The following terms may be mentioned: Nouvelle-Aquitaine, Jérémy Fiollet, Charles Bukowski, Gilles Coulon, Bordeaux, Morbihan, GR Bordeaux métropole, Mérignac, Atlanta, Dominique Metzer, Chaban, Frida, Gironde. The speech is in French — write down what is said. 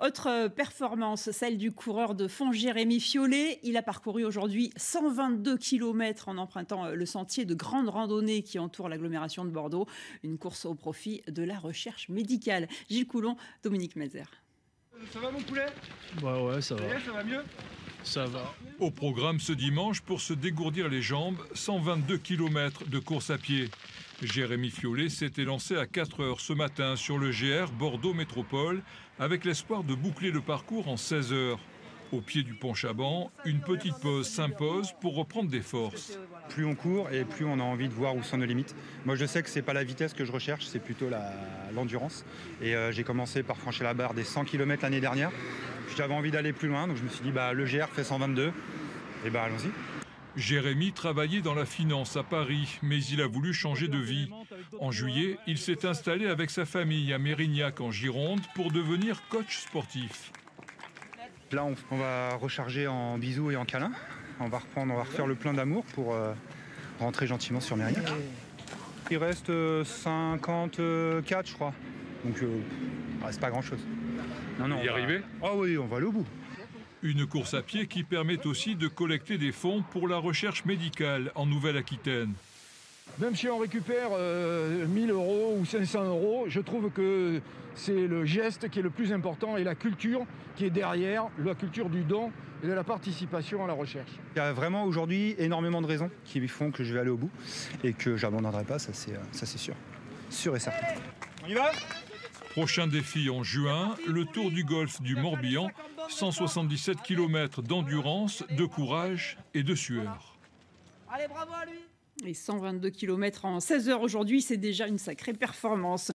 Autre performance, celle du coureur de fond Jérémy Fiollet. Il a parcouru aujourd'hui 122 km en empruntant le sentier de grande randonnée qui entoure l'agglomération de Bordeaux. Une course au profit de la recherche médicale. Gilles Coulon, Dominique Metzer. Ça va mon poulet ? Bah ouais, ça va. Ça va mieux ? Ça va. Au programme ce dimanche, pour se dégourdir les jambes, 122 km de course à pied. Jérémy Fiollet s'était lancé à 4h ce matin sur le GR Bordeaux métropole avec l'espoir de boucler le parcours en 16h. Au pied du pont Chaban, une petite pause s'impose pour reprendre des forces. Plus on court et plus on a envie de voir où sont nos limites. Moi je sais que c'est pas la vitesse que je recherche, c'est plutôt l'endurance. Et j'ai commencé par franchir la barre des 100 km l'année dernière. J'avais envie d'aller plus loin, donc je me suis dit le GR fait 122, et allons-y. Jérémy travaillait dans la finance à Paris, mais il a voulu changer de vie. En juillet, il s'est installé avec sa famille à Mérignac en Gironde pour devenir coach sportif. Là, on va recharger en bisous et en câlins. On va refaire le plein d'amour pour rentrer gentiment sur Mérignac. Il reste 54, je crois. Donc, c'est pas grand-chose. Non, y arriver ? Ah oui, on va aller au bout. Une course à pied qui permet aussi de collecter des fonds pour la recherche médicale en Nouvelle-Aquitaine. Même si on récupère 1 000 € ou 500 €, je trouve que c'est le geste qui est le plus important et la culture qui est derrière, la culture du don et de la participation à la recherche. Il y a vraiment aujourd'hui énormément de raisons qui font que je vais aller au bout et que j'abandonnerai pas, ça c'est sûr. Sûr et certain. On y va ? Prochain défi en juin, le Tour du golfe du Morbihan, 177 km d'endurance, de courage et de sueur. Allez, bravo à lui. Et 122 km en 16 heures aujourd'hui, c'est déjà une sacrée performance.